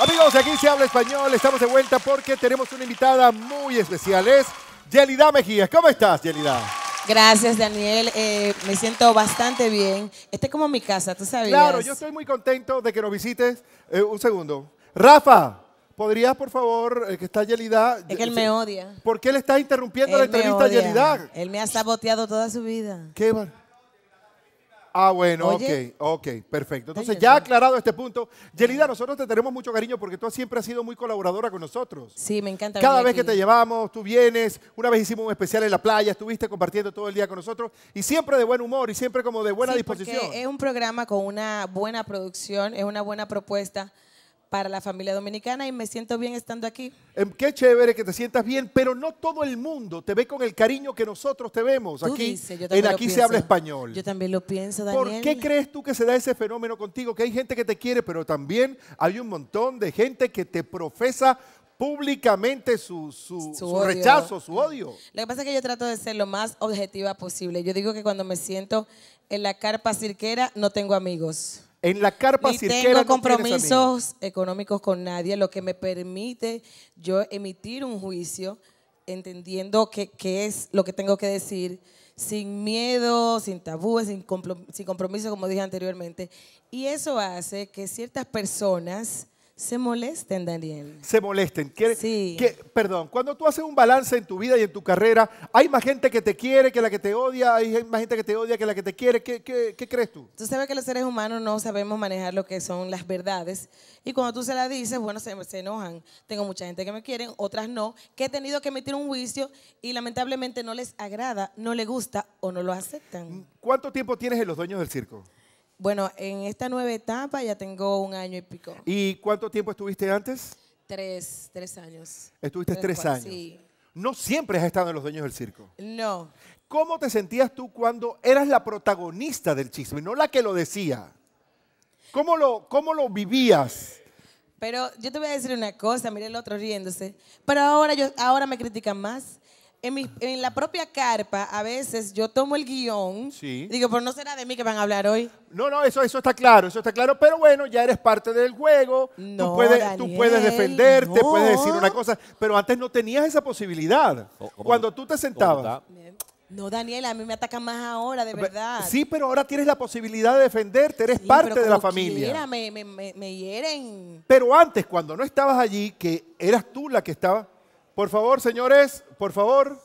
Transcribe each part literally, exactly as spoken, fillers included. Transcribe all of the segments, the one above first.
Amigos, aquí se habla español, estamos de vuelta porque tenemos una invitada muy especial, es Yelida Mejías. ¿Cómo estás, Yelida? Gracias, Daniel. Eh, me siento bastante bien. Este es como mi casa, ¿tú sabías? Claro, yo estoy muy contento de que nos visites. Eh, un segundo. Rafa, ¿podrías, por favor, eh, que está Yelida? Es que él me odia. ¿Por qué le estás interrumpiendo él la entrevista a Yelida? Él me ha saboteado toda su vida. ¿Qué va? Ah, bueno, Oye. ok, ok, perfecto. Entonces, Oye, ya sí. aclarado este punto, Yelida, nosotros te tenemos mucho cariño porque tú siempre has sido muy colaboradora con nosotros. Sí, me encanta. Cada vez aquí. que te llevamos, tú vienes, una vez hicimos un especial en la playa, estuviste compartiendo todo el día con nosotros y siempre de buen humor y siempre como de buena sí, disposición. Porque es un programa con una buena producción, es una buena propuesta para la familia dominicana y me siento bien estando aquí. Eh, qué chévere que te sientas bien, pero no todo el mundo te ve con el cariño que nosotros te vemos aquí. Dices, en Aquí pienso. se habla español. Yo también lo pienso, Daniel. ¿Por qué crees tú que se da ese fenómeno contigo? Que hay gente que te quiere, pero también hay un montón de gente que te profesa públicamente su, su, su, su rechazo, su odio. Lo que pasa es que yo trato de ser lo más objetiva posible. Yo digo que cuando me siento en la carpa cirquera no tengo amigos. En la carpa cirquera no tengo compromisos económicos con nadie, lo que me permite yo emitir un juicio entendiendo qué es lo que tengo que decir, sin miedo, sin tabúes, sin compromiso, como dije anteriormente. Y eso hace que ciertas personas se molesten, Daniel. Se molesten. ¿Qué, sí. qué, perdón, cuando tú haces un balance en tu vida y en tu carrera, ¿hay más gente que te quiere que la que te odia? ¿Hay más gente que te odia que la que te quiere? ¿Qué, qué, qué crees tú? Tú sabes que los seres humanos no sabemos manejar lo que son las verdades y cuando tú se las dices, bueno, se, se enojan. Tengo mucha gente que me quiere, otras no, que he tenido que emitir un juicio y lamentablemente no les agrada, no les gusta o no lo aceptan. ¿Cuánto tiempo tienes en Los Dueños del Circo? Bueno, en esta nueva etapa ya tengo un año y pico. ¿Y cuánto tiempo estuviste antes? Tres, tres años. ¿Estuviste tres, tres años? Sí. No siempre has estado en Los Dueños del Circo. No. ¿Cómo te sentías tú cuando eras la protagonista del chisme, no la que lo decía? ¿Cómo lo, cómo lo vivías? Pero yo te voy a decir una cosa, mire el otro riéndose. Pero ahora, yo, ahora me critican más. En, mi, en la propia carpa, a veces yo tomo el guión, sí. digo, pero no será de mí que van a hablar hoy. No, no, eso, eso está claro, eso está claro, pero bueno, ya eres parte del juego, no, tú, puedes, Daniel, tú puedes defenderte, no. puedes decir una cosa, pero antes no tenías esa posibilidad, oh, oh, cuando tú te sentabas. No, Daniel, a mí me atacan más ahora, de verdad. Sí, pero ahora tienes la posibilidad de defenderte, eres sí, parte pero de la familia. Quiera, me, me, me, me hieren. Pero antes, cuando no estabas allí, que eras tú la que estaba... Por favor, señores, por favor,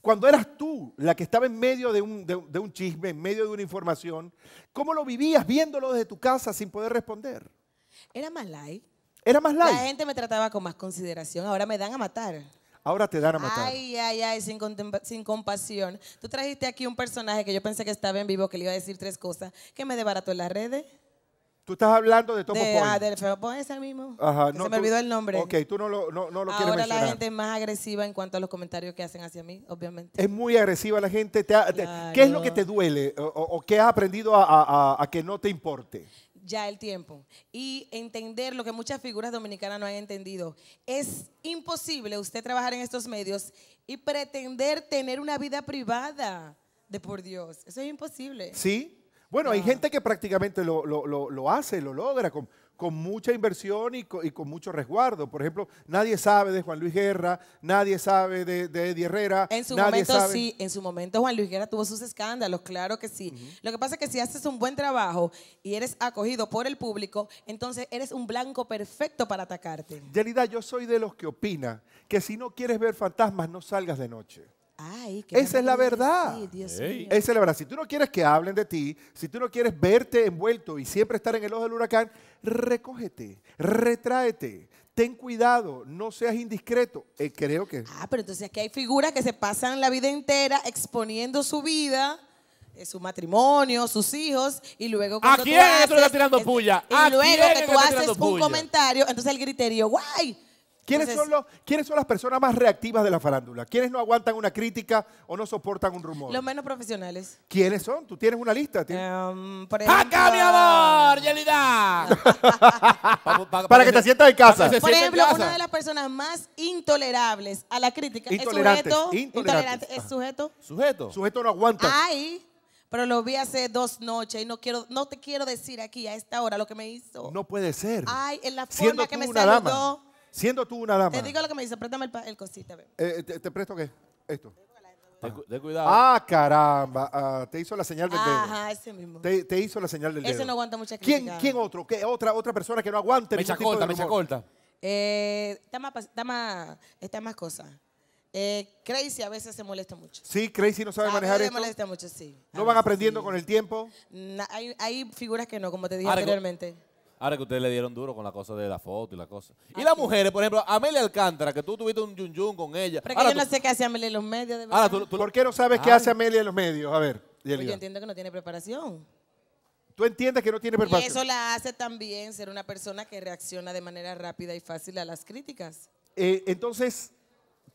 cuando eras tú la que estaba en medio de un, de, de un chisme, en medio de una información, ¿cómo lo vivías viéndolo desde tu casa sin poder responder? Era más light. Era más light. La gente me trataba con más consideración, ahora me dan a matar. Ahora te dan a matar. Ay, ay, ay, sin, sin compasión. Tú trajiste aquí un personaje que yo pensé que estaba en vivo, que le iba a decir tres cosas, que me desbarató en las redes. Tú estás hablando de Topo Poy. Ah, de Topo Poy, ese mismo. Ajá, no, se me tú, olvidó el nombre. Ok, tú no lo, no, no lo quieres mencionar. Ahora la gente es más agresiva en cuanto a los comentarios que hacen hacia mí, obviamente. Es muy agresiva la gente. Te ha, claro. ¿Qué es lo que te duele o, o qué has aprendido a, a, a que no te importe? Ya el tiempo. Y entender lo que muchas figuras dominicanas no han entendido. Es imposible usted trabajar en estos medios y pretender tener una vida privada de por Dios. Eso es imposible. ¿Sí? Bueno, no. hay gente que prácticamente lo, lo, lo, lo hace, lo logra con, con mucha inversión y con, y con mucho resguardo. Por ejemplo, nadie sabe de Juan Luis Guerra, nadie sabe de, de Eddie Herrera. En su nadie momento sabe... sí, en su momento Juan Luis Guerra tuvo sus escándalos, claro que sí. Uh-huh. Lo que pasa es que si haces un buen trabajo y eres acogido por el público, entonces eres un blanco perfecto para atacarte. Yelida, yo soy de los que opina que si no quieres ver fantasmas no salgas de noche. Ay, Esa es la verdad. Sí, Dios mío. Esa es la verdad. Si tú no quieres que hablen de ti, si tú no quieres verte envuelto y siempre estar en el ojo del huracán, recógete, retráete, ten cuidado, no seas indiscreto. Eh, creo que... Ah, pero entonces aquí hay figuras que se pasan la vida entera exponiendo su vida, su matrimonio, sus hijos, y luego cuando ¿A quién tú haces, está tirando puya? Y ¿A luego quién que tú está haces un puya? comentario, entonces el griterío, guay. ¿Quiénes, Entonces, son los, ¿Quiénes son las personas más reactivas de la farándula? ¿Quiénes no aguantan una crítica o no soportan un rumor? Los menos profesionales. ¿Quiénes son? ¿Tú tienes una lista? Um, por ejemplo, ¡Acá, mi amor! ¡Yelida! pa, pa, pa, para que, que se, te sientas en casa. Por ejemplo, casa. una de las personas más intolerables a la crítica es sujeto. Intolerante. ¿Es sujeto? Sujeto. Sujeto no aguanta. Hay pero lo vi hace dos noches y no quiero, no te quiero decir aquí a esta hora lo que me hizo. No puede ser. Ay, en la forma que me saludó. Dama. Siendo tú una dama. Te digo lo que me hizo, préstame el, el cosita. Eh, te, ¿Te presto qué? Esto. De, de cuidado. Ah, caramba. Ah, te hizo la señal del dedo. Ajá, ese mismo. Te, te hizo la señal del dedo. Ese no aguanta mucha crítica. ¿Quién, quién otro? ¿Qué, otra, otra persona que no aguante? Mecha corta, mecha corta. Eh, está más, está más, está más cosa. Eh, Crazy a veces se molesta mucho. Sí, Crazy no sabe a manejar esto. Se molesta mucho, sí. ¿No van aprendiendo sí. con el tiempo? No, hay, hay figuras que no, como te dije ahora anteriormente. Que, ahora que ustedes le dieron duro con la cosa de la foto y la cosa. Ah, y las sí. mujeres, por ejemplo, Amelia Alcántara, que tú tuviste un yun yun con ella. Pero ahora que yo tú, no sé qué hace Amelia en los medios. De verdad. Ahora, tú, tú, ¿por qué no sabes Ay. qué hace Amelia en los medios? A ver, pues yo entiendo que no tiene preparación. Tú entiendes que no tiene preparación. Y eso la hace también ser una persona que reacciona de manera rápida y fácil a las críticas. Eh, entonces...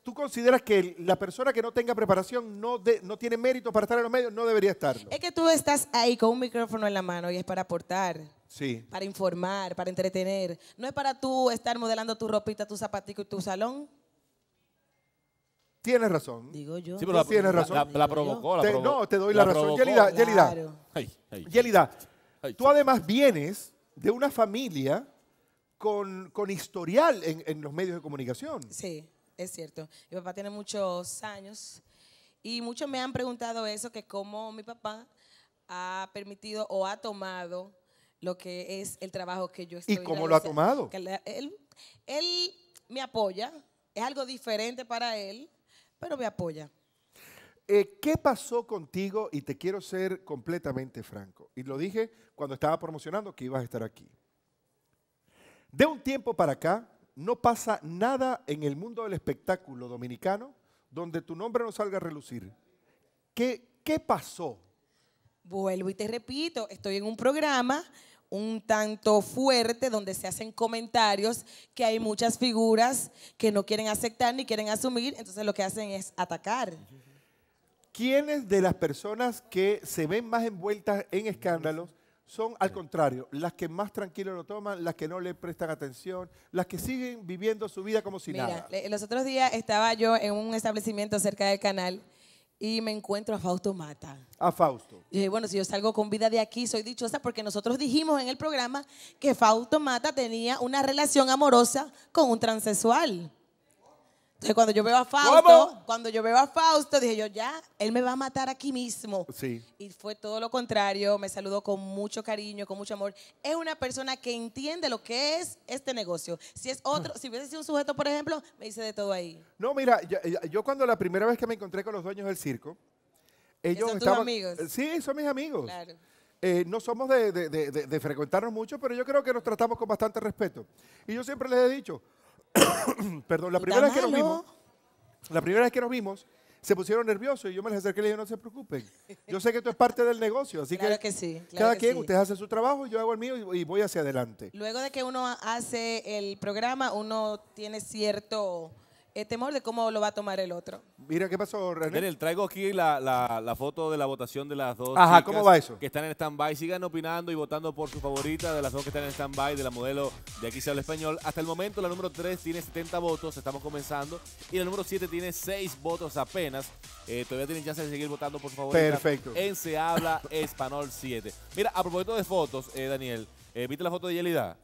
¿Tú consideras que la persona que no tenga preparación no, de, no tiene mérito para estar en los medios? No debería estarlo. Es que tú estás ahí con un micrófono en la mano y es para aportar, sí. para informar, para entretener. No es para tú estar modelando tu ropita, tu zapatico y tu salón. Tienes razón. Digo yo. Sí, pero la, tienes razón. La, la, la provocó, la te, provocó. No, te doy la, la razón. Yelida, Yelida, claro. Yelida, tú además vienes de una familia con, con historial en, en los medios de comunicación. Sí. Es cierto, mi papá tiene muchos años y muchos me han preguntado eso, que cómo mi papá ha permitido o ha tomado lo que es el trabajo que yo estoy ¿Y cómo realizando. Lo ha tomado? Él, él me apoya, es algo diferente para él, pero me apoya. Eh, ¿Qué pasó contigo? Y te quiero ser completamente franco, y lo dije cuando estaba promocionando que ibas a estar aquí. De un tiempo para acá, no pasa nada en el mundo del espectáculo dominicano donde tu nombre no salga a relucir. ¿Qué, qué pasó? Vuelvo y te repito, estoy en un programa un tanto fuerte donde se hacen comentarios que hay muchas figuras que no quieren aceptar ni quieren asumir, entonces lo que hacen es atacar. ¿Quiénes de las personas que se ven más envueltas en escándalos son, al contrario, las que más tranquilo lo toman, las que no le prestan atención, las que siguen viviendo su vida como si Mira, nada? Mira, los otros días estaba yo en un establecimiento cerca del canal y me encuentro a Fausto Mata. A Fausto. Y dije, bueno, si yo salgo con vida de aquí, soy dichosa, porque nosotros dijimos en el programa que Fausto Mata tenía una relación amorosa con un transexual. Entonces, cuando yo veo a Fausto, ¿Cómo? cuando yo veo a Fausto, dije yo, ya, él me va a matar aquí mismo. Sí. Y fue todo lo contrario, me saludó con mucho cariño, con mucho amor. Es una persona que entiende lo que es este negocio. Si es otro, si hubiese sido un sujeto, por ejemplo, me hice de todo ahí. No, mira, yo, yo cuando la primera vez que me encontré con los dueños del circo, ellos ¿Son estaban, tus amigos? Sí, son mis amigos. Claro. Eh, no somos de, de, de, de, de frecuentarnos mucho, pero yo creo que nos tratamos con bastante respeto. Y yo siempre les he dicho, perdón, la primera vez que nos vimos, la primera vez que nos vimos, se pusieron nerviosos y yo me les acerqué y les dije, no se preocupen. Yo sé que esto es parte del negocio, así claro que, que sí, claro cada que quien, sí. ustedes hacen su trabajo, yo hago el mío y, y voy hacia adelante. Luego de que uno hace el programa, uno tiene cierto eh, temor de cómo lo va a tomar el otro. Mira, ¿qué pasó, René? Miren, traigo aquí la, la, la foto de la votación de las dos Ajá, chicas ¿cómo va eso? que están en stand-by. Sigan opinando y votando por su favorita de las dos que están en stand-by, de la modelo de Aquí se habla español. Hasta el momento la número tres tiene setenta votos, estamos comenzando, y la número siete tiene seis votos apenas. Eh, todavía tienen chance de seguir votando por su favorita. Perfecto. En Se Habla Español siete. Mira, a propósito de fotos, eh, Daniel, eh, ¿viste la foto de Yelida?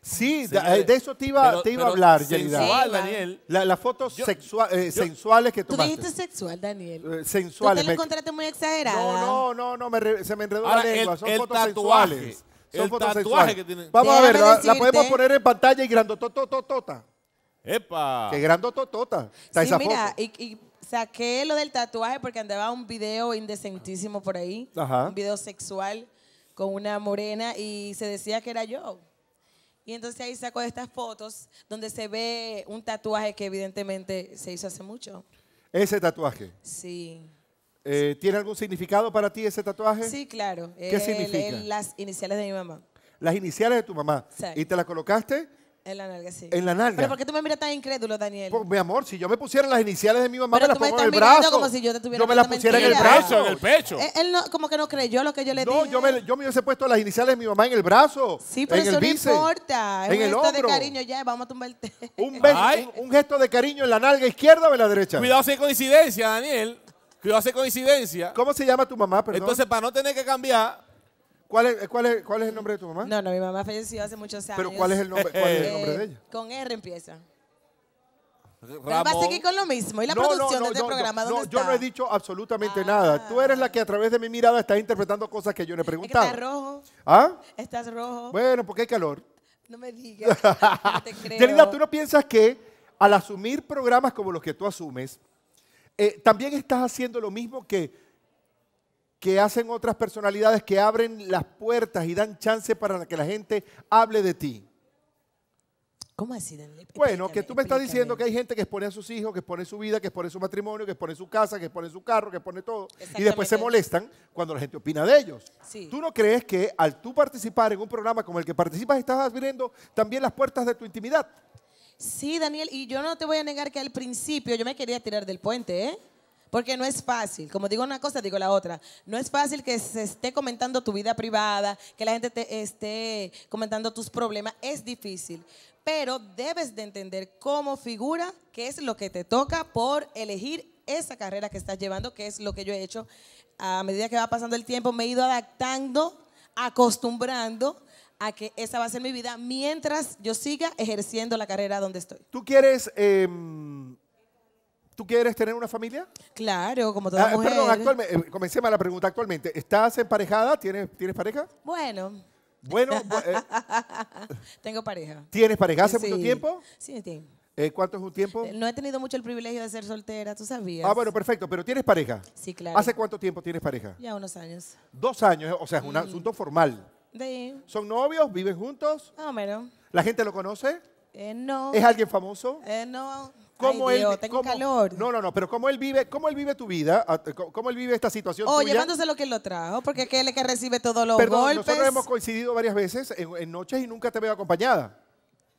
Sí, Señores, de eso te iba, pero, te iba a hablar, Yelida. Sensual, Daniel. Las la fotos sexua, eh, sensuales que tomaste. Tú dijiste sexual, Daniel. Eh, sensuales. Tú te lo encontraste muy exagerada. No, no, no, no me re, se me enredó Ahora, la lengua. El, Son el fotos tatuaje, sensuales. Son el fotos sensuales. Que tienen. Vamos Déjame a ver, la, la podemos poner en pantalla y grandotototota. ¡Epa! ¡Qué grandototota! Está sí, esa mira, foto. Y, y saqué lo del tatuaje porque andaba un video indecentísimo por ahí. Ajá. Un video sexual con una morena y se decía que era yo. Y entonces ahí saco estas fotos donde se ve un tatuaje que evidentemente se hizo hace mucho. ¿Ese tatuaje? Sí. Eh, sí. ¿Tiene algún significado para ti ese tatuaje? Sí, claro. ¿Qué el, significa? El, las iniciales de mi mamá. Las iniciales de tu mamá. Sí. ¿Y te las colocaste? En la nalga, sí. En la nalga. ¿Pero por qué tú me miras tan incrédulo, Daniel? Pues, mi amor, si yo me pusiera las iniciales de mi mamá, pero me las pongo en el brazo. Como si yo, te tuviera yo me las pusiera mentira. en el brazo, en el pecho. Él, él no, como que no creyó lo que yo le no, dije. No, yo me, yo me hubiese puesto las iniciales de mi mamá en el brazo. Sí, pero en eso el no bíceps, importa. Es en un el gesto hombro. de cariño, ya, vamos a tumbarte. Un, un, un gesto de cariño en la nalga izquierda o en la derecha. Cuidado si hay coincidencia, Daniel. que hace coincidencia. ¿Cómo se llama tu mamá, perdón? Entonces, para no tener que cambiar... ¿Cuál es, cuál, es, ¿Cuál es el nombre de tu mamá? No, no, mi mamá falleció hace muchos años. ¿Pero cuál es el nombre, cuál es el nombre de ella? Con R empieza. Ramón. Pero va a seguir con lo mismo. ¿Y la no, producción no, no, de este no, programa no, dónde está? Yo no he dicho absolutamente ah. nada. Tú eres la que a través de mi mirada estás interpretando cosas que yo le he preguntado. Es que estás rojo. ¿Ah? Estás rojo. Bueno, porque hay calor. No me digas. No te creo. Yelida, ¿tú no piensas que al asumir programas como los que tú asumes, eh, también estás haciendo lo mismo que... que hacen otras personalidades que abren las puertas y dan chance para que la gente hable de ti? ¿Cómo así, Daniel? Bueno, que tú me estás diciendo que hay gente que expone a sus hijos, que expone su vida, que expone su matrimonio, que expone su casa, que expone su carro, que expone todo. Y después se molestan cuando la gente opina de ellos. Sí. ¿Tú no crees que al tú participar en un programa como el que participas estás abriendo también las puertas de tu intimidad? Sí, Daniel, y yo no te voy a negar que al principio yo me quería tirar del puente, ¿eh? Porque no es fácil, como digo una cosa, digo la otra. No es fácil que se esté comentando tu vida privada, que la gente te esté comentando tus problemas, es difícil. Pero debes de entender como figura qué es lo que te toca por elegir esa carrera que estás llevando, que es lo que yo he hecho. A medida que va pasando el tiempo me he ido adaptando, acostumbrando a que esa va a ser mi vida mientras yo siga ejerciendo la carrera donde estoy. ¿Tú quieres... Eh... ¿Tú quieres tener una familia? Claro, como toda ah, mujer. Perdón, actualmente, eh, comencé mal la pregunta. Actualmente, ¿estás emparejada? ¿Tienes, ¿tienes pareja? Bueno. Bueno. eh, Tengo pareja. ¿Tienes pareja hace sí. mucho tiempo? Sí, sí. Eh, ¿Cuánto es un tiempo? No he tenido mucho el privilegio de ser soltera, tú sabías. Ah, bueno, perfecto. ¿Pero tienes pareja? Sí, claro. ¿Hace cuánto tiempo tienes pareja? Ya unos años. Dos años, o sea, es un mm. asunto formal. Sí. ¿Son novios? ¿Viven juntos? Más o menos. ¿La gente lo conoce? Eh, no. ¿Es alguien famoso? Eh, no. ¿Cómo Ay, Dios, él, tengo cómo, calor. No, no, no, pero ¿cómo él vive, cómo él vive tu vida? ¿Cómo él vive esta situación oh, tuya? Llevándose lo que él lo trajo, porque es él es que recibe todos los Perdón, golpes. Nosotros hemos coincidido varias veces en, en noches y nunca te veo acompañada.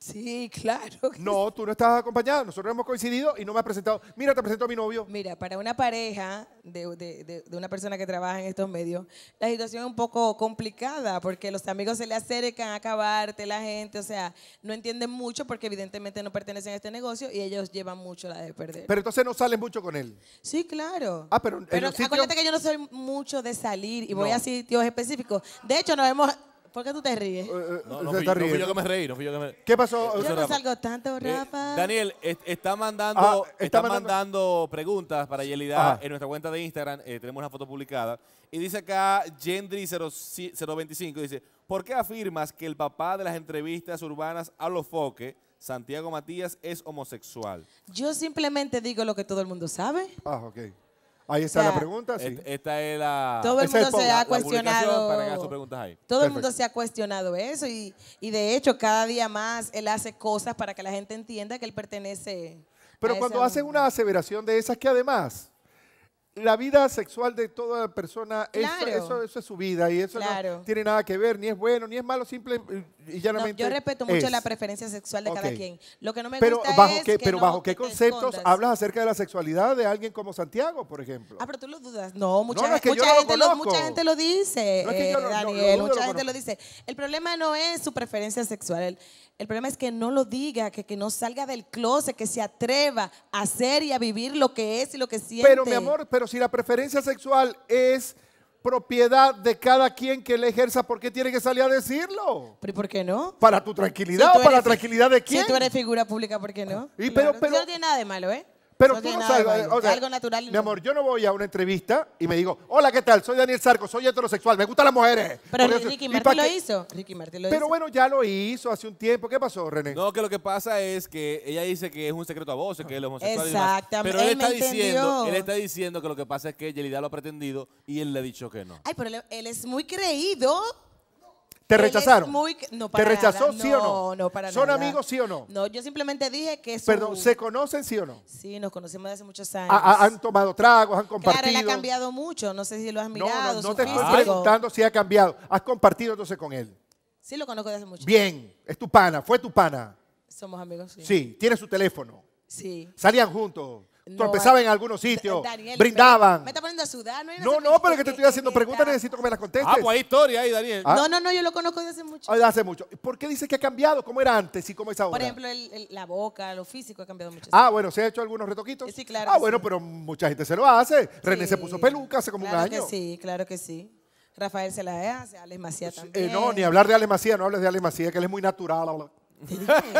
Sí, claro. No, tú no estás acompañada. Nosotros hemos coincidido y no me has presentado. Mira, te presento a mi novio. Mira, para una pareja de, de, de, de una persona que trabaja en estos medios, la situación es un poco complicada porque los amigos se le acercan a acabarte, la gente, o sea, no entienden mucho porque evidentemente no pertenecen a este negocio y ellos llevan mucho la de perder. Pero entonces no sales mucho con él. Sí, claro. Ah, pero, pero sitios... acuérdate que yo no soy mucho de salir y no voy a sitios específicos. De hecho, nos hemos... ¿Por qué tú te ríes? Uh, no, no, fui, no fui yo que me reí, no fui yo que me... ¿Qué pasó? Yo no Rafa. salgo tanto, Rafa. Eh, Daniel, est está mandando, ah, está está mandando... mandando preguntas para Yelida Ajá. en nuestra cuenta de Instagram. Eh, tenemos una foto publicada. Y dice acá, Gendry cero veinticinco, dice, ¿por qué afirmas que el papá de las entrevistas urbanas a los foques, Santiago Matías, es homosexual? Yo simplemente digo lo que todo el mundo sabe. Ah, ok. Ahí está o sea, la pregunta, sí. Esta es la... Todo el mundo se ha cuestionado... Para sus preguntas ahí. Todo Perfecto. el mundo se ha cuestionado eso y, y de hecho cada día más él hace cosas para que la gente entienda que él pertenece... Pero a cuando hacen una aseveración de esas que además... La vida sexual de toda persona, claro. eso, eso, eso es su vida y eso claro. no tiene nada que ver, ni es bueno, ni es malo, simple y llanamente no, yo respeto mucho es. la preferencia sexual de okay. cada quien. Lo que no me pero gusta bajo es qué, que Pero no, ¿bajo qué conceptos escondas. hablas acerca de la sexualidad de alguien como Santiago, por ejemplo? Ah, pero tú lo dudas. No, mucha, no, no, es que mucha, gente, lo lo, mucha gente lo dice, no, es que eh, lo, Daniel, no, mucha lo gente lo dice. El problema no es su preferencia sexual, el, el problema es que no lo diga, que, que no salga del closet, que se atreva a hacer y a vivir lo que es y lo que siente. Pero mi amor, pero si la preferencia sexual es propiedad de cada quien que la ejerza, ¿por qué tiene que salir a decirlo? ¿Pero por qué no? ¿Para tu tranquilidad si o para la tranquilidad de quién? Si tú eres figura pública, ¿por qué no? Y claro. pero, pero, no tiene nada de malo, ¿eh? Pero no tú no sabes, o sea, algo natural. Mi no. amor, yo no voy a una entrevista y me digo, hola, ¿qué tal? Soy Daniel Sarcos, soy heterosexual, me gustan las mujeres. Pero Porque Ricky Martín lo hizo. Ricky Martín lo Pero hizo. bueno, ya lo hizo hace un tiempo. ¿Qué pasó, René? No, que lo que pasa es que ella dice que es un secreto a voces, que es homosexual. Exactamente. Pero él, él está diciendo, él está diciendo que lo que pasa es que Yelida lo ha pretendido y él le ha dicho que no. Ay, pero él es muy creído. ¿Te rechazaron? Muy, no, para ¿Te rechazó nada. sí o no? No, no, para ¿Son nada. amigos sí o no? No, yo simplemente dije que... Su... Perdón, ¿se conocen sí o no? Sí, nos conocemos desde hace muchos años. A, a, ¿Han tomado tragos, han compartido? Claro, él ha cambiado mucho, no sé si lo has mirado. No, no, no te físico. estoy preguntando si ha cambiado. ¿Has compartido entonces con él? Sí, lo conozco desde hace mucho tiempo. Bien, es tu pana, fue tu pana. Somos amigos, sí. Sí, tiene su teléfono. Sí. Salían juntos. tropezaban en algunos sitios, Daniel, brindaban. Me está poniendo a sudar. No, no, no, pero que te estoy haciendo preguntas, necesito que me las contestes. Ah, pues hay historia ahí, Daniel. ¿Ah? No, no, no, yo lo conozco desde hace mucho. Ay, hace mucho. ¿Por qué dices que ha cambiado? ¿Cómo era antes y cómo es ahora? Por ejemplo, el, el, la boca, lo físico ha cambiado mucho. Ah, bueno, ¿se ha hecho algunos retoquitos? Sí, claro. Ah, bueno, sí. Pero mucha gente se lo hace. Sí. René se puso peluca hace como claro un año. Que sí, claro que sí. Rafael se la hace, Alex Macías también. Eh, no, ni hablar de Alex Macías, no hables de Alex Macías, que él es muy natural.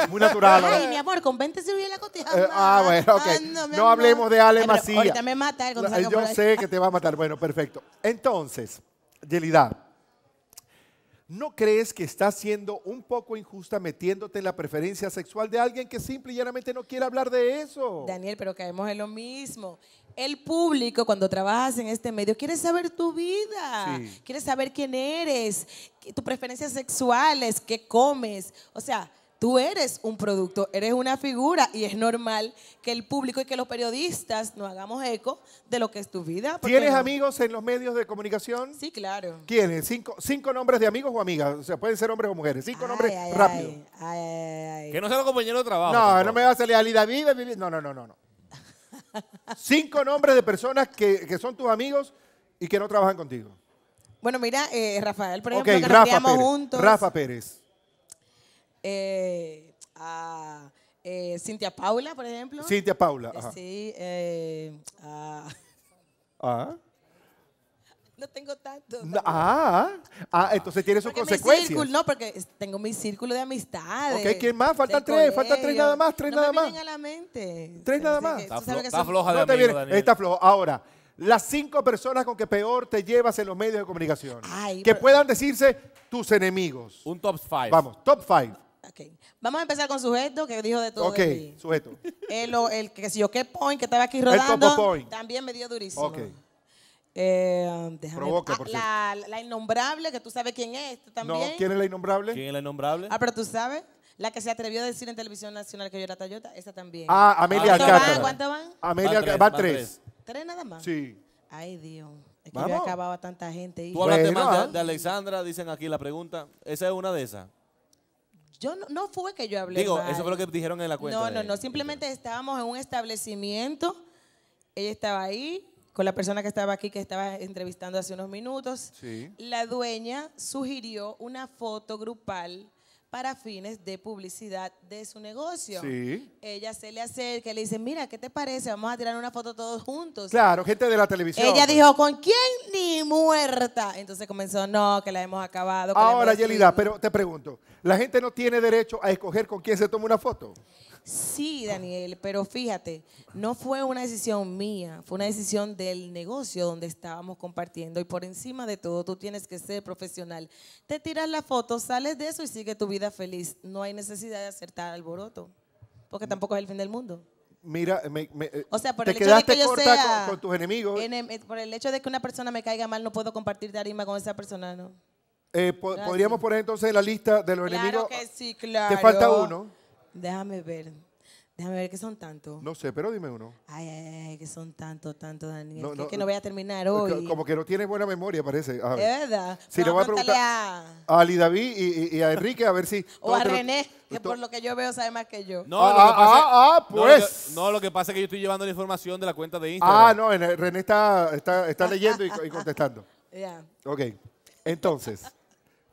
Muy natural. Ay, mi amor, con veinte cirugías la cotija. Eh, ah, bueno, ok. Ah, no, no hablemos de Ale Macías. Ahorita me mata. Él yo sé que te va a matar. Bueno, perfecto. Entonces, Yelida, ¿no crees que estás siendo un poco injusta metiéndote en la preferencia sexual de alguien que simple y llanamente no quiere hablar de eso? Daniel, pero caemos en lo mismo. El público, cuando trabajas en este medio, quiere saber tu vida, sí. Quiere saber quién eres, tus preferencias sexuales, qué comes, o sea... Tú eres un producto, eres una figura y es normal que el público y que los periodistas nos hagamos eco de lo que es tu vida. ¿Tienes no? amigos en los medios de comunicación? Sí, claro. ¿Quiénes? ¿Cinco, cinco nombres de amigos o amigas? O sea, pueden ser hombres o mujeres. Cinco ay, nombres ay, rápido. Ay, ay, ay, ay. Que no sean compañeros de trabajo. No, tampoco. No me va a salir a Lida Vive. Vive. No, no, no, no. no. Cinco nombres de personas que, que son tus amigos y que no trabajan contigo. Bueno, mira, eh, Rafael, por ejemplo, okay, que nos criamos juntos. Rafa Pérez. Eh, a eh, Cintia Paula, por ejemplo. Cintia Paula. Ajá. Sí. Eh, a... ¿Ah? No tengo tanto. No, ah, ah, entonces tiene sus consecuencias. Círculo, no, porque tengo mi círculo de amistades. Ok, ¿quién más? Faltan tres, faltan tres nada más, tres no nada me vienen más. A la mente. Tres nada más. Está, flo está floja de no amigos, te Está floja. Ahora, las cinco personas con que peor te llevas en los medios de comunicación. Ay, que pero... puedan decirse tus enemigos. Un top five. Vamos, top five. Okay. Vamos a empezar con sujeto que dijo de todo. Ok, de sujeto. El, el que si yo qué point que estaba aquí rodando. El Topo Poy. También me dio durísimo. Ok. Eh, déjame, Provoca, ah, por la, la innombrable, que tú sabes quién es. ¿Tú también? No, ¿quién es la innombrable? ¿Quién es la innombrable? Ah, pero tú sabes. La que se atrevió a decir en televisión nacional que yo era Toyota, esa también. Ah, Amelia Alcántara. ¿Cuánto van? Amelia Alcántara. Van tres. ¿Tres nada más? Sí. Ay, Dios. Es que yo acababa tanta gente. Y... Tú bueno, hablaste más de, de Alexandra, dicen aquí la pregunta. Esa es una de esas. Yo no, no fue que yo hablé Digo, mal. Eso fue lo que dijeron en la cuenta. No, no, no. Simplemente de... estábamos en un establecimiento. Ella estaba ahí con la persona que estaba aquí, que estaba entrevistando hace unos minutos. Sí. La dueña sugirió una foto grupal para fines de publicidad de su negocio. Sí. Ella se le acerca y le dice, mira, ¿qué te parece? Vamos a tirar una foto todos juntos. Claro, gente de la televisión. Ella dijo, ¿con quién? Ni muerta. Entonces comenzó, no, que la hemos acabado. Ahora, Yelida, pero te pregunto, ¿la gente no tiene derecho a escoger con quién se toma una foto? Sí, Daniel, pero fíjate, no fue una decisión mía, fue una decisión del negocio donde estábamos compartiendo y por encima de todo tú tienes que ser profesional. Te tiras la foto, sales de eso y sigue tu vida feliz. No hay necesidad de hacer tal alboroto, porque tampoco es el fin del mundo. Mira, me, me, o sea, por te el quedaste hecho de que corta yo sea, con, con tus enemigos. En, por el hecho de que una persona me caiga mal, no puedo compartir tarima con esa persona, ¿no? Eh, po claro. Podríamos poner entonces la lista de los claro enemigos. Claro que sí, claro. Te falta uno. Déjame ver, déjame ver que son tantos. No sé, pero dime uno. Ay, ay, ay, que son tantos, tantos, Daniel. No, no, que no voy a terminar hoy. Como que no tienes buena memoria, parece. A ver. Es verdad. Si le voy a preguntar a Ali David y, y, y a Enrique, a ver si... O a René, lo... que por lo que yo veo sabe más que yo. No, ah, lo que pasa, ah, ah, pues. No lo, que, no, lo que pasa es que yo estoy llevando la información de la cuenta de Instagram. Ah, no, René está, está, está leyendo y, y contestando. Ya. Yeah. Ok, entonces,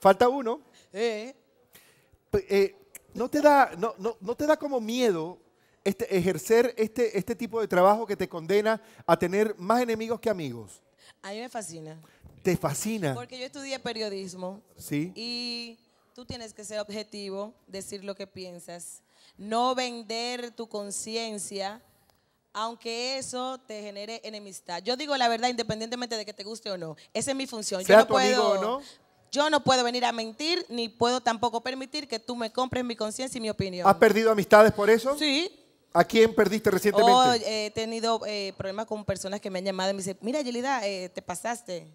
falta uno. Eh. Eh. ¿No te da, no, no, no te da como miedo este, ejercer este, este tipo de trabajo que te condena a tener más enemigos que amigos? A mí me fascina. ¿Te fascina? Porque yo estudié periodismo. Sí. Y tú tienes que ser objetivo, decir lo que piensas, no vender tu conciencia, aunque eso te genere enemistad. Yo digo la verdad independientemente de que te guste o no. Esa es mi función. Sea yo no tu puedo, amigo o no. Yo no puedo venir a mentir, ni puedo tampoco permitir que tú me compres mi conciencia y mi opinión. ¿Has perdido amistades por eso? Sí. ¿A quién perdiste recientemente? Oh, he tenido eh, problemas con personas que me han llamado y me dicen, mira, Yelida, eh, te pasaste.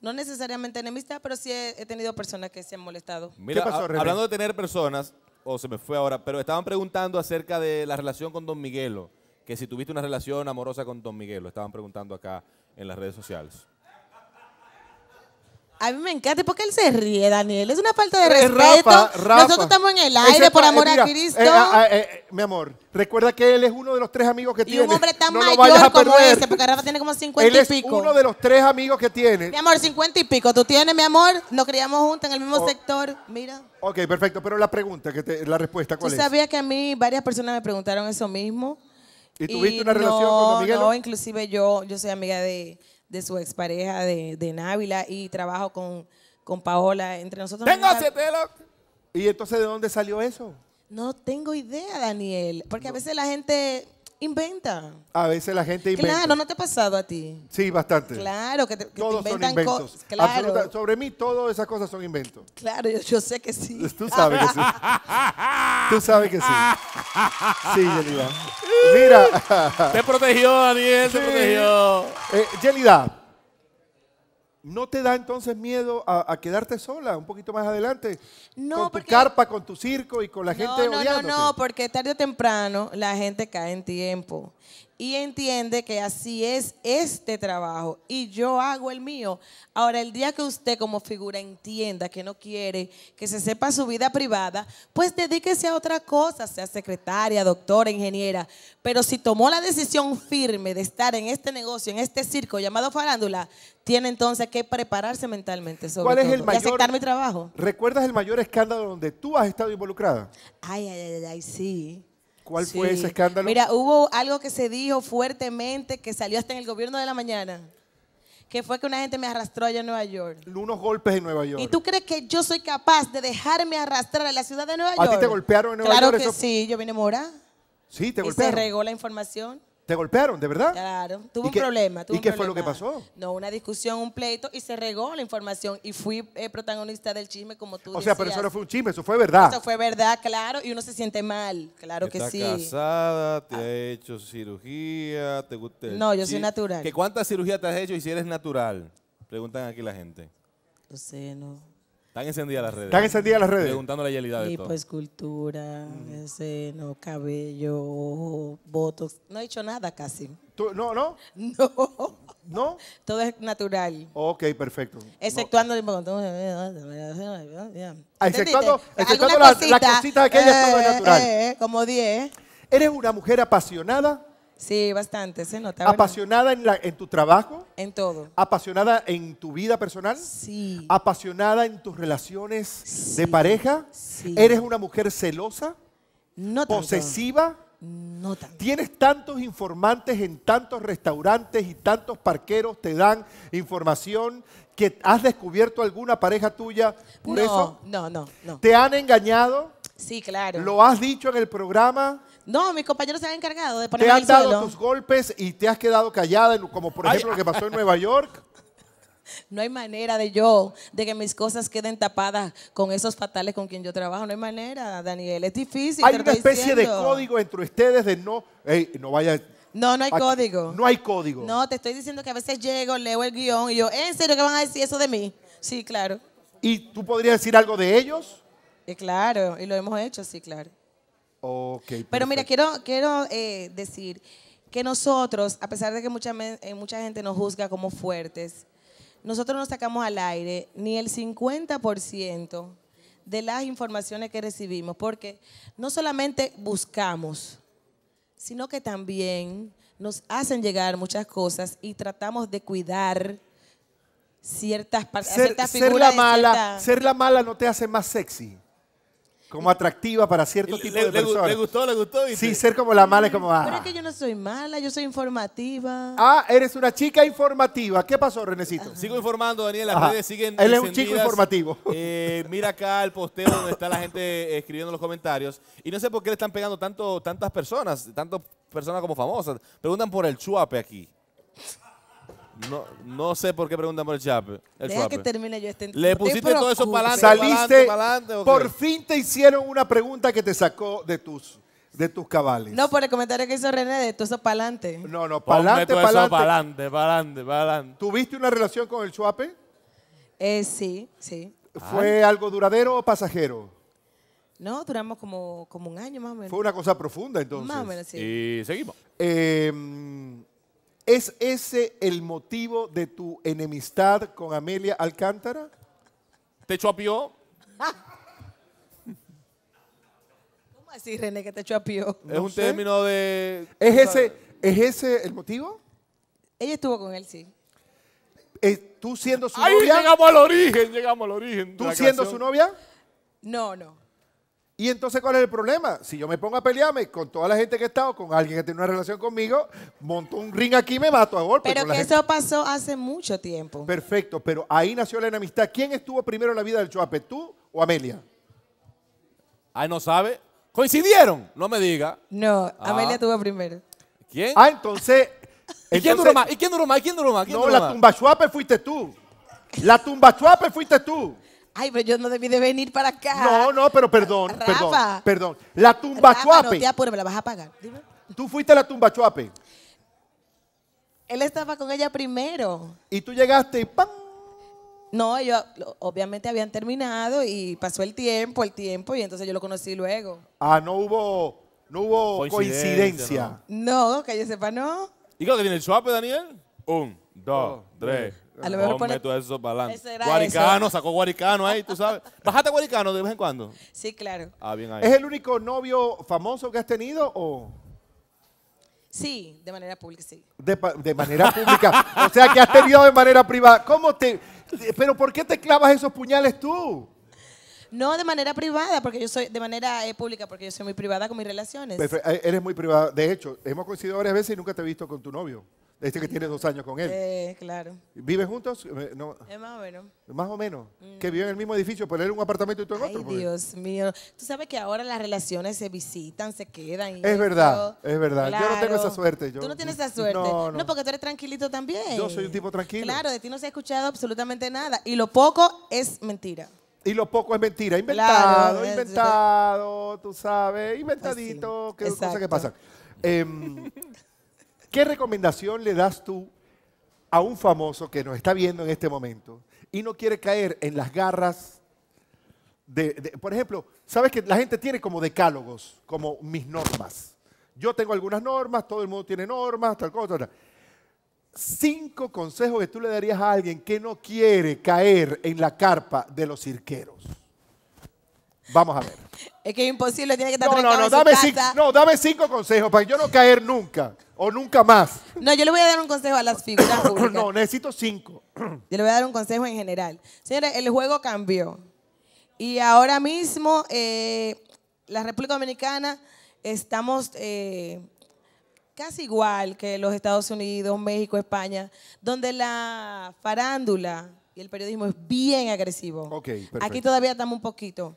No necesariamente enemistad, pero sí he, he tenido personas que se han molestado. Mira, ¿qué pasó, René? Hablando de tener personas, o oh, se me fue ahora, pero estaban preguntando acerca de la relación con Don Miguelo, que si tuviste una relación amorosa con Don Miguelo, estaban preguntando acá en las redes sociales. A mí me encanta porque él se ríe, Daniel. Es una falta de respeto. Rafa, Rafa. Nosotros estamos en el aire, Ese, por amor eh, mira, a Cristo. Eh, eh, eh, eh, mi amor, recuerda que él es uno de los tres amigos que y tiene. Y un hombre tan no mayor como ese, porque Rafa tiene como cincuenta y pico. Él es uno de los tres amigos que tiene. Mi amor, cincuenta y pico. Tú tienes, mi amor, nos criamos juntos en el mismo oh. sector. Mira. Ok, perfecto. Pero la pregunta, que te, la respuesta, ¿cuál ¿Tú es? Tú sabías que a mí varias personas me preguntaron eso mismo. ¿Y tuviste y una no, relación con Miguel? No, inclusive yo, yo soy amiga de... de su expareja de, de Návila y trabajo con, con Paola. Entre nosotros. ¡Tengo ese pelo! ¿Y entonces de dónde salió eso? No tengo idea, Daniel. Porque no. a veces la gente inventa. A veces la gente inventa. Claro, ¿no te ha pasado a ti? Sí, bastante. Claro, que te, que Todos te inventan cosas. Claro. Absoluta. Sobre mí, todas esas cosas son inventos. Claro, yo, yo sé que sí. Tú sabes que sí. Tú sabes que sí. Sí, Yelida. Mira. Te protegió, Daniel, sí. te protegió. Eh, Yelida, ¿no te da entonces miedo a, a quedarte sola un poquito más adelante? No, con porque... tu carpa, con tu circo y con la gente no, no, odiándote. No, no, porque tarde o temprano la gente cae en tiempo y entiende que así es este trabajo y yo hago el mío. Ahora, el día que usted como figura entienda que no quiere que se sepa su vida privada, pues dedíquese a otra cosa, sea secretaria, doctora, ingeniera. Pero si tomó la decisión firme de estar en este negocio, en este circo llamado farándula, tiene entonces que prepararse mentalmente sobre ¿Cuál es todo, el mayor, y aceptar mi trabajo. ¿Recuerdas el mayor escándalo donde tú has estado involucrada? Ay, ay, ay, ay, sí. ¿Cuál sí. fue ese escándalo? Mira, hubo algo que se dijo fuertemente que salió hasta en el gobierno de la mañana, que fue que una gente me arrastró allá en Nueva York. Unos golpes en Nueva York. ¿Y tú crees que yo soy capaz de dejarme arrastrar a la ciudad de Nueva ¿A York? ¿A ti te golpearon en Nueva claro York? Claro que eso... sí, yo vine morada. Sí, te golpearon. Y se regó la información. ¿Te golpearon, de verdad? Claro, tuve un qué, problema. Tuve ¿Y un qué problema. fue lo que pasó? No, una discusión, un pleito y se regó la información y fui eh, protagonista del chisme como tú O decías. sea, pero eso no fue un chisme, eso fue verdad. Eso fue verdad, claro, y uno se siente mal, claro que sí. ¿Estás casada? ¿Te ah. ha hecho cirugía? ¿Te gusta el No, yo soy natural. ¿Qué cuántas cirugías te has hecho y si eres natural? Preguntan aquí la gente. No sé, no. Están encendidas las redes. Están encendidas las redes. Preguntando la realidad de todo. Tipo escultura, mm. seno, cabello, ojo, botox. No he hecho nada casi. ¿Tú, no, no? No. ¿No? Todo es natural. Ok, perfecto. Exceptuando... No. Exceptuando, exceptuando las cosita, la cositas aquellas, eh, todo es natural. Eh, eh, como diez. ¿Eres una mujer apasionada? Sí, bastante, se nota. ¿Apasionada en, la, en tu trabajo? En todo. ¿Apasionada en tu vida personal? Sí. ¿Apasionada en tus relaciones sí. de pareja? Sí. ¿Eres una mujer celosa? No tanto. ¿Posesiva? No tanto. ¿Tienes tantos informantes en tantos restaurantes y tantos parqueros te dan información que has descubierto alguna pareja tuya por no, eso? No, no, no. ¿Te han engañado? Sí, claro. ¿Lo has dicho en el programa? No, mis compañeros se han encargado de ponerme en el suelo. ¿Te han dado tus golpes y te has quedado callada, como por ejemplo Ay. lo que pasó en Nueva York? No hay manera de yo, de que mis cosas queden tapadas con esos fatales con quien yo trabajo. No hay manera, Daniel. Es difícil. Hay una especie diciendo. de código entre ustedes de no, hey, no vaya... No, no hay Aquí, código. No hay código. No, te estoy diciendo que a veces llego, leo el guión y yo, ¿en serio que van a decir eso de mí? Sí, claro. ¿Y tú podrías decir algo de ellos? Eh, claro, y lo hemos hecho, sí, claro. Okay, pero mira, quiero, quiero eh, decir que nosotros, a pesar de que mucha, eh, mucha gente nos juzga como fuertes, nosotros no sacamos al aire ni el cincuenta por ciento de las informaciones que recibimos, porque no solamente buscamos, sino que también nos hacen llegar muchas cosas y tratamos de cuidar ciertas partes. Ser, ser la mala, cierta... ser la mala no te hace más sexy. Como atractiva para cierto le, tipo de le, personas. ¿Le gustó? ¿Le gustó? ¿Viste? Sí, ser como la mala es como... Ah. Pero es que yo no soy mala, yo soy informativa. Ah, eres una chica informativa. ¿Qué pasó, Renecito? Ajá. Sigo informando, Daniel. Las Ajá. redes siguen Él encendidas. Es un chico informativo. Eh, mira acá el posteo donde está la gente escribiendo los comentarios. Y no sé por qué le están pegando tanto, tantas personas, tantas personas como famosas. Preguntan por el chuape aquí. No, no sé por qué preguntan por el chape. El Deja que termine yo este Le pusiste todo eso para adelante. Saliste. Para adelante, okay. Por fin te hicieron una pregunta que te sacó de tus, de tus cabales. No, por el comentario que hizo René de todo eso para adelante. No, no, para adelante, para adelante. Para adelante, para adelante, para adelante. ¿Tuviste una relación con el chuape? Eh, sí, sí. ¿Fue Ay. algo duradero o pasajero? No, duramos como, como un año más o menos. Fue una cosa profunda entonces. Más o menos, sí. Y seguimos. Eh. ¿Es ese el motivo de tu enemistad con Amelia Alcántara? ¿Te chopió? ¿Cómo así, René, que te chopió? Es no un sé. término de... ¿Es ese, ¿Es ese el motivo? Ella estuvo con él, sí. Eh, ¿Tú siendo su Ahí novia? ¡Ahí llegamos al origen! Llegamos al origen. ¿Tú siendo canción. su novia? No, no. ¿Y entonces cuál es el problema? Si yo me pongo a pelearme con toda la gente que he estado, con alguien que tiene una relación conmigo, monto un ring aquí y me mato a golpe. Pero que eso pasó hace mucho tiempo. Perfecto, pero ahí nació la enemistad. ¿Quién estuvo primero en la vida del Choape, tú o Amelia? Ay, no sabe. ¿Coincidieron? No me diga. No, ah. Amelia estuvo primero. ¿Quién? Ah, entonces... ¿Y entonces, quién duró más? ¿Y quién duró más? ¿Quién duró más? ¿Quién no, duró la tumbachuape fuiste tú. La tumbachuape fuiste tú. Ay, pero yo no debí de venir para acá. No, no, pero perdón, Rafa, perdón, perdón. La tumbachuape. Rafa, no te apures, me la vas a pagar. Dime. Tú fuiste a la tumbachuape. Él estaba con ella primero. Y tú llegaste y ¡pam! No, yo obviamente habían terminado y pasó el tiempo, el tiempo, y entonces yo lo conocí luego. Ah, no hubo, no hubo coincidencia. coincidencia. No, no, que yo sepa, no. ¿Y cuándo viene el Choape, Daniel? Un, dos, tres. A lo mejor pone todo eso para adelante. Guaricano, sacó Guaricano ahí, tú sabes. ¿Bajaste a Guaricano de vez en cuando? Sí, claro. Ah, bien ahí. ¿Es el único novio famoso que has tenido o...? Sí, de manera pública, sí. De, de manera pública. O sea, que has tenido de manera privada. ¿Cómo te...? ¿Pero por qué te clavas esos puñales tú? No, de manera privada, porque yo soy de manera eh, pública, porque yo soy muy privada con mis relaciones. Pero eres muy privada. De hecho, hemos coincidido varias veces y nunca te he visto con tu novio. Este que tienes dos años con él. Eh, claro. ¿Viven juntos? No. Eh, más o menos. Más o menos. Mm. Que viven en el mismo edificio, pero él en un apartamento y tú en otro. Ay, porque... Dios mío. Tú sabes que ahora las relaciones se visitan, se quedan. Y es esto... verdad, es verdad. Claro. Yo no tengo esa suerte. Yo... Tú no tienes esa suerte. No, no. No, porque tú eres tranquilito también. Yo soy un tipo tranquilo. Claro, de ti no se ha escuchado absolutamente nada. Y lo poco es mentira. Y lo poco es mentira. Inventado, claro, inventado, tú sabes, inventadito, pues sí, qué cosas que pasan. Eh, ¿Qué recomendación le das tú a un famoso que nos está viendo en este momento y no quiere caer en las garras de, de por ejemplo, sabes que la gente tiene como decálogos, como mis normas? Yo tengo algunas normas, todo el mundo tiene normas, tal cosa, tal. Cinco consejos que tú le darías a alguien que no quiere caer en la carpa de los cirqueros. Vamos a ver. Es que es imposible, tiene que estar no, no, no, dame cinco, no, dame cinco consejos para yo no caer nunca o nunca más. No, yo le voy a dar un consejo a las figuras públicas. No, necesito cinco. Yo le voy a dar un consejo en general. Señores, el juego cambió. Y ahora mismo eh, la República Dominicana estamos... Eh, casi igual que los Estados Unidos, México, España, donde la farándula y el periodismo es bien agresivo. Okay, perfecto. Aquí todavía estamos un poquito.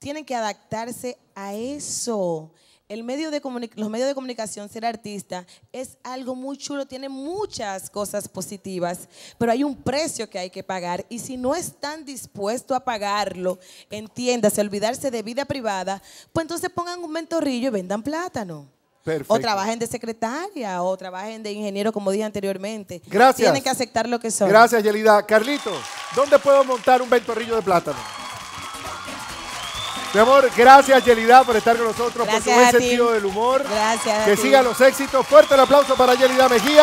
Tienen que adaptarse a eso. El medio de los medios de comunicación, ser artista, es algo muy chulo, tiene muchas cosas positivas, pero hay un precio que hay que pagar y si no están dispuestos a pagarlo, entiéndase, olvidarse de vida privada, pues entonces pongan un mentorrillo y vendan plátano. Perfecto. O trabajen de secretaria, o trabajen de ingeniero, como dije anteriormente. Gracias. Tienen que aceptar lo que son. Gracias, Yelida. Carlito, ¿dónde puedo montar un ventorrillo de plátano? Mi amor, gracias, Yelida, por estar con nosotros, gracias por tu buen sentido del humor. Gracias. Que sigan los éxitos. Fuerte el aplauso para Yelida Mejías.